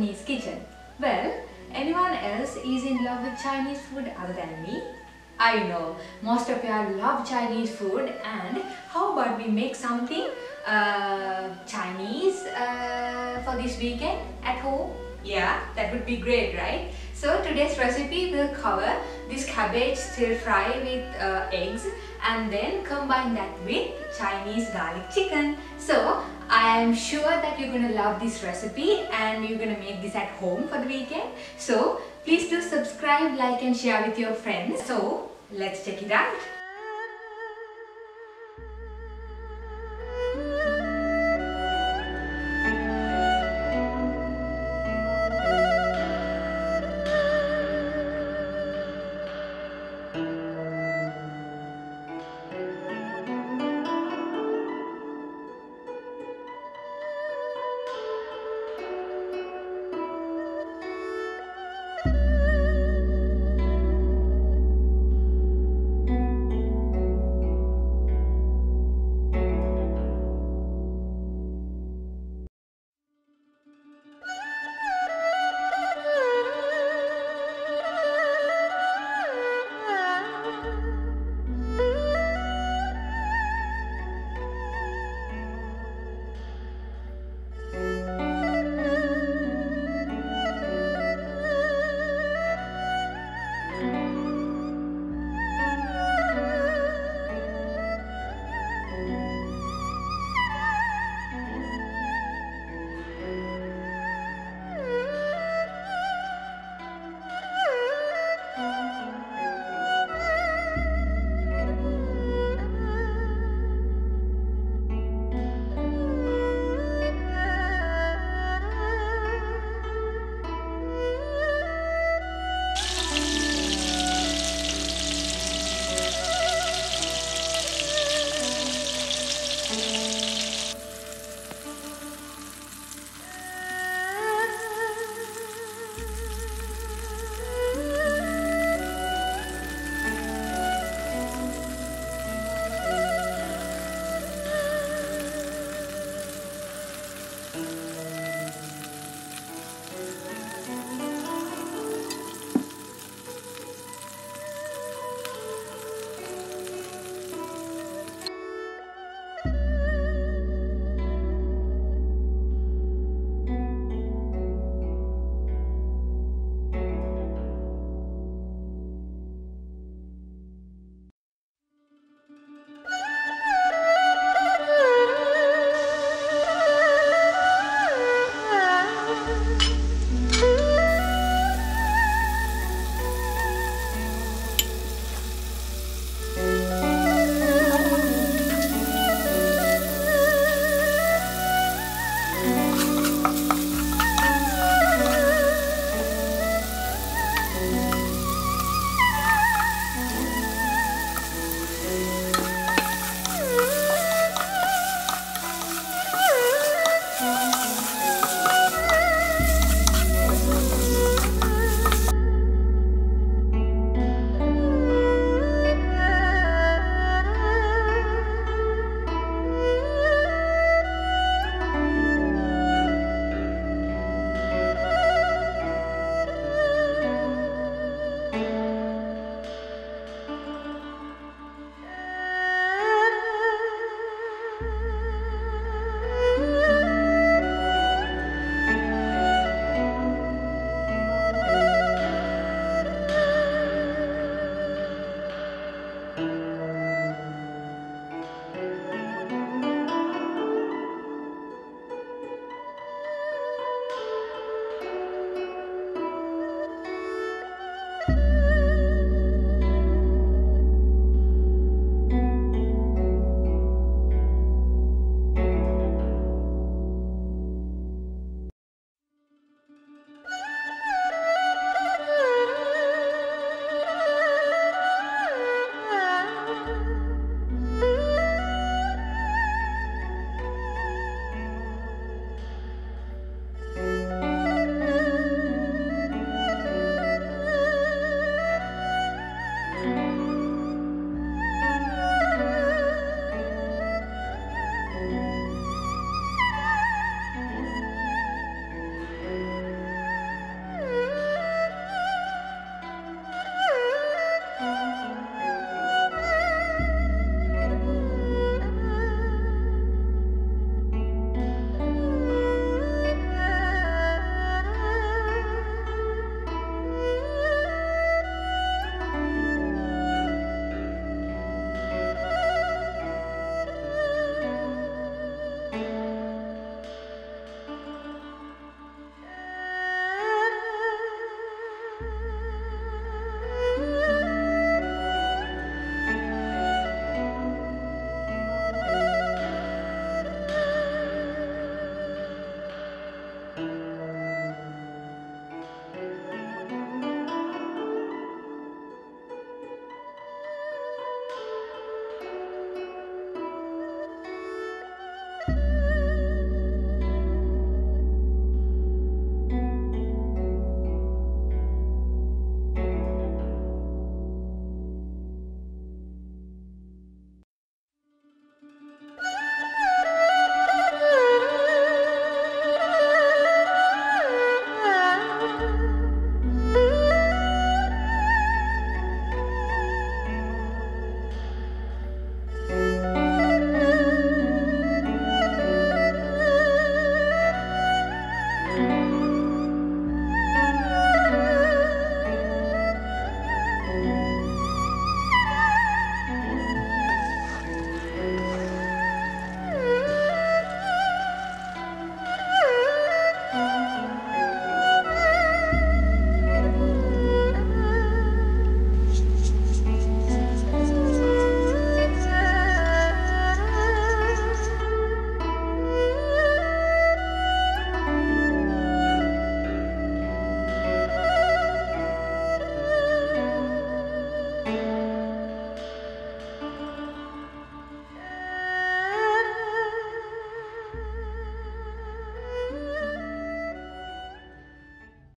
Japanese kitchen. Well, anyone else is in love with Chinese food other than me? I know, most of you all love Chinese food, and how about we make something Chinese for this weekend at home? Yeah, that would be great, right? So today's recipe will cover this cabbage stir fry with eggs and then combine that with Chinese garlic chicken. So I am sure that you're going to love this recipe and you're going to make this at home for the weekend. So please do subscribe, like and share with your friends. So let's check it out.